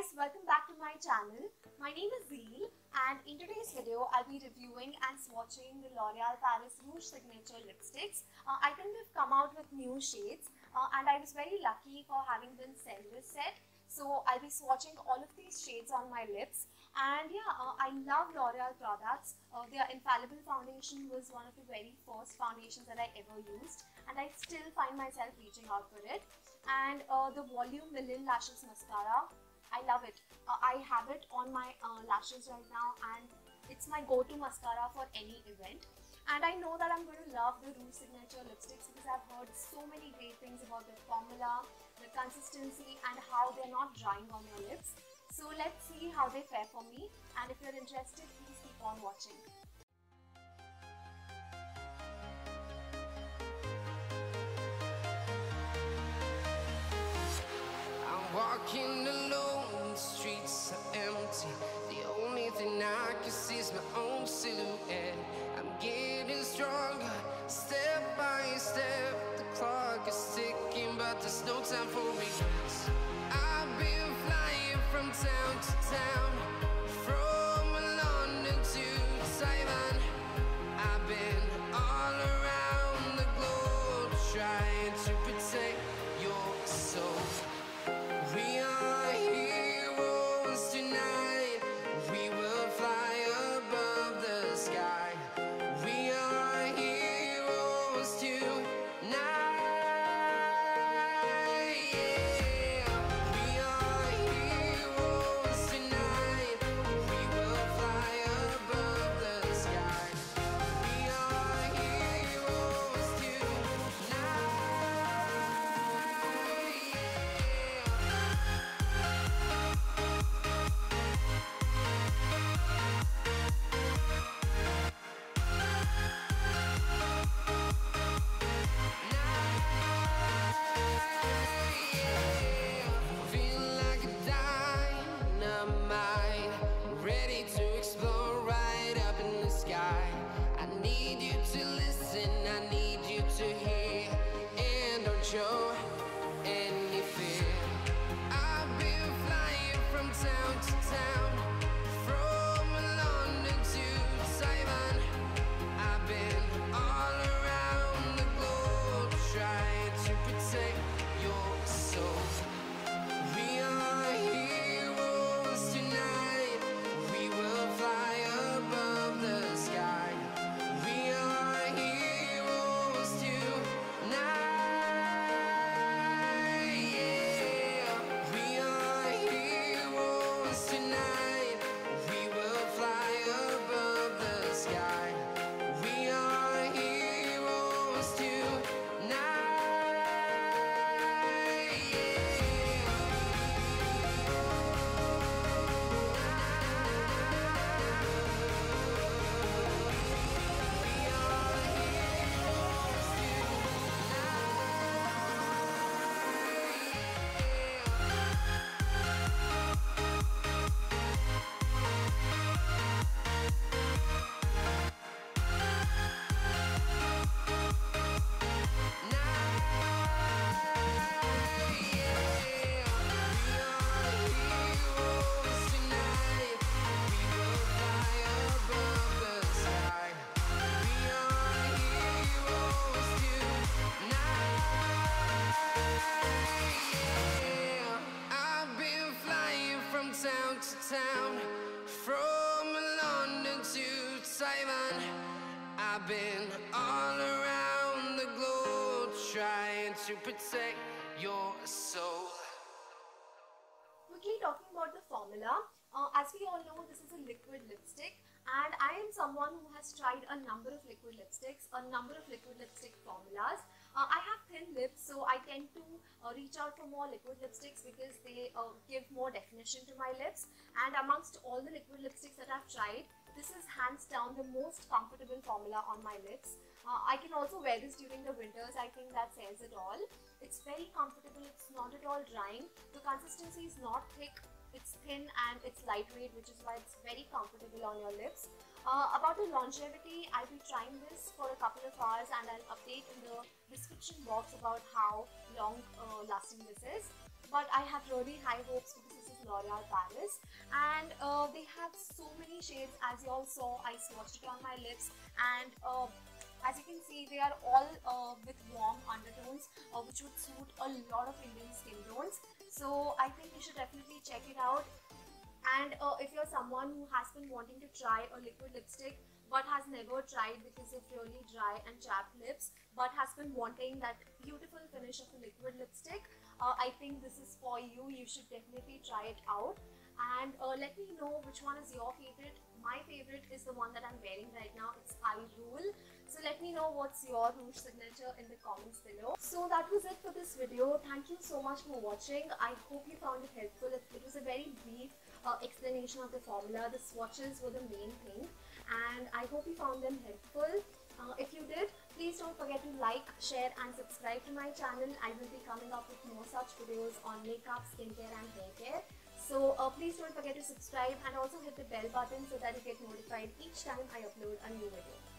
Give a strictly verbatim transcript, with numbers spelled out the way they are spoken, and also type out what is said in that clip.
guys, welcome back to my channel. My name is Zeel and in today's video I'll be reviewing and swatching the L'Oreal Paris Rouge Signature lipsticks. Uh, I think they've come out with new shades uh, and I was very lucky for having been sent this set. So I'll be swatching all of these shades on my lips, and yeah, uh, I love L'Oreal products. Uh, their Infallible Foundation was one of the very first foundations that I ever used, and I still find myself reaching out for it. And uh, the Volume Million Lashes Mascara, I love it. Uh, I have it on my uh, lashes right now, and it's my go-to mascara for any event. And I know that I'm going to love the Rouge Signature lipsticks because I've heard so many great things about the formula, the consistency, and how they're not drying on your lips. So let's see how they fare for me, and if you're interested, please keep on watching. I'm walking alone, the streets are empty. The only thing I can see is my own silhouette. I'm getting stronger, step by step. The clock is ticking, but there's no time for me. I've been flying from town to town. From London to Taiwan, I've been all around the globe trying to protect your soul. Quickly talking about the formula, uh, as we all know, this is a liquid lipstick, and I am someone who has tried a number of liquid lipsticks, a number of liquid lipstick formulas. Uh, I have thin lips, so I tend to uh, reach out for more liquid lipsticks because they uh, give more definition to my lips. And amongst all the liquid lipsticks that I've tried, this is hands down the most comfortable formula on my lips. Uh, I can also wear this during the winters. I think that says it all. It's very comfortable. It's not at all drying. The consistency is not thick. It's thin and it's lightweight, which is why it's very comfortable on your lips. Uh, about the longevity, I'll be trying this for a couple of hours and I'll update in the description box about how long uh, lasting this is. But I have really high hopes because this is L'Oreal Paris, and uh, they have so many shades. As you all saw, I swatched it on my lips, and uh, as you can see, they are all uh, with warm undertones, uh, which would suit a lot of Indian skin tones. So I think you should definitely check it out. And uh, if you're someone who has been wanting to try a liquid lipstick but has never tried because of really dry and chapped lips, but has been wanting that beautiful finish of a liquid lipstick, uh, I think this is for you. You should definitely try it out. And uh, let me know which one is your favorite. My favorite is the one that I'm wearing right now. It's I Rule. So let me know what's your Rouge Signature in the comments below. So that was it for this video. Thank you so much for watching. I hope you found it helpful. It, it was a very brief uh, explanation of the formula. The swatches were the main thing, and I hope you found them helpful. Uh, if you did, please don't forget to like, share and subscribe to my channel. I will be coming up with more such videos on makeup, skincare and hair care. So uh, please don't forget to subscribe and also hit the bell button so that you get notified each time I upload a new video.